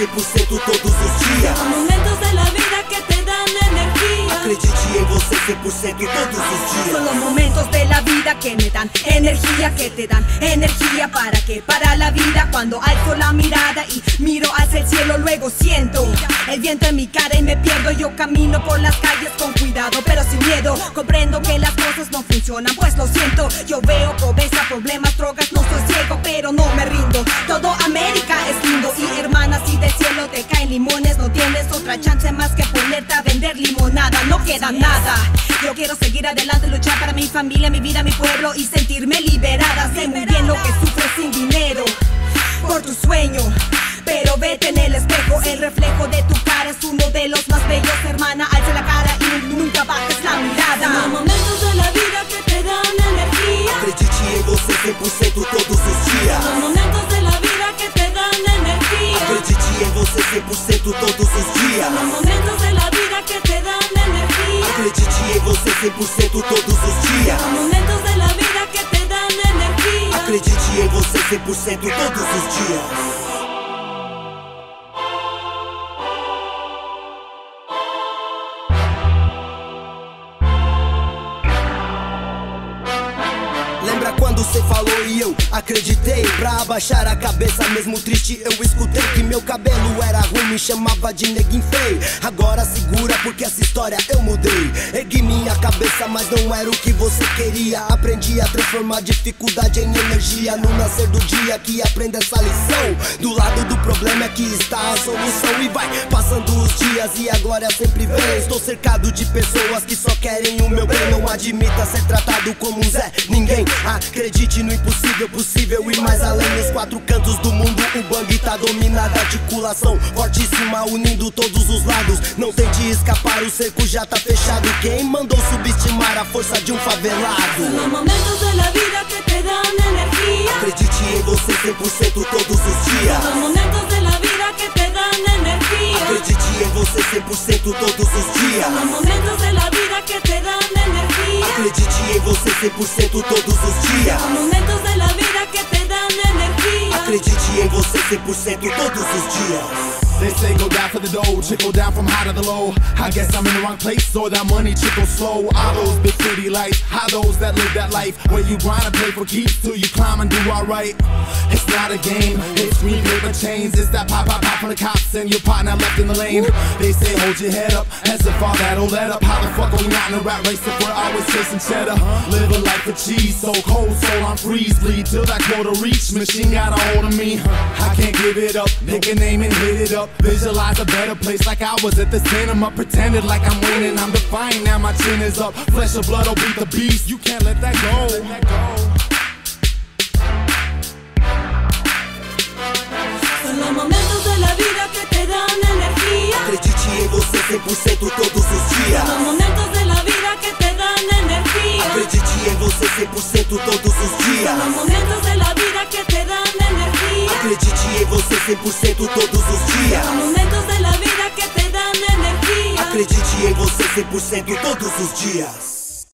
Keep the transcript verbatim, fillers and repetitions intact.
cem por cento todos os dias. São momentos da vida que te dão energia. Acredite em você cem por cento todos os dias. São os momentos da vida que me dan energia, que te dan energia. ¿Para qué? Para la vida. Cuando alzo la mirada y miro hacia el cielo, luego siento el viento en mi cara y me pierdo. Yo camino por las calles con cuidado pero sin miedo. Comprendo que las cosas no funcionan, pues lo siento. Yo veo pobreza, problemas, drogas, no soy ciego pero no me rindo. Todo América es lindo y hermanas, si del cielo te caen limones no tienes otra chance más que ponerte a vender limonada. No queda nada. Yo quiero seguir adelante, luchar para mi familia, mi vida, mi pueblo y sentirme liberada. Sé muy bien lo que sufres sin dinero por tu sueño, pero vete en el espejo. El reflejo de tu cara es uno de los más bellos. Hermana, alza la cara y nunca bajes la mirada. Son momentos de la vida que te dan energía. Acredite en você cem por cento todos los días. Son momentos de la vida que te dan energía. Acredite en você cem por cento todos los días. Son momentos de la vida que te dan energía. Acredite en você cem por cento todos los días. Son momentos de la vida que te dan energía. Acredite en você cem por cento todos los días. Lembra quando cê falou e eu acreditei? Pra abaixar a cabeça, mesmo triste, eu escutei que meu cabelo era ruim, me chamava de neguinho feio. Agora segura, porque essa história eu mudei. Ergui minha cabeça, mas não era o que você queria. Aprendi a transformar dificuldade em energia. No nascer do dia que aprenda essa lição. Do lado do problema é que está a solução. E vai passando os dias e a glória sempre vem. Estou cercado de pessoas que só querem o meu bem. Não admita ser tratado como um Zé Ninguém. Acredite no impossível, possível e mais além. Nos quatro cantos do mundo o bang tá dominado. Articulação fortíssima unindo todos os lados. Não tente escapar, o cerco já tá fechado. Quem mandou subestimar a força de um favelado? São momentos da vida que te dão energia. Acredite em você cem por cento todos os dias. São momentos da vida que te dão energia. Acredite em você cem por cento todos os dias. São momentos da vida que te dão energia. Acredite em você cem por cento todos os dias. São momentos da vida que te dão energia. Acredite em você cem por cento todos os dias. They say go down for the dough, trickle down from high to the low. I guess I'm in the wrong place, so that money trickles slow. All those big city lights, how those that live that life where you grind and play for keeps till you climb and do alright. It's not a game, it's green paper chains. It's that pop, pop, pop from the cops and your partner left in the lane. They say hold your head up, as if all that'll let up. How the fuck are we not in a rat race if we're always chasing cheddar? Live a life of cheese, so cold, so I'm freeze. Bleed till that quota reach, machine got a hold of me. I can't give it up, pick a name and hit it up. Visualize a better place like I was at the cinema. Pretended like I'm winning, I'm defying, now my chin is up. Flesh and blood will beat the beast, you can't let that go, let that go. Son los momentos de la vida que te dan energía. Acredite en você cem por cento todos os dias. Son los momentos de la vida que te dan energía. Acredite en você cem por cento todos os dias. Son los momentos de la vida que te dan energía. Acredite en você cem por cento todos os dias. São momentos da vida que te dão energia. Acredite em você cem por cento todos os dias.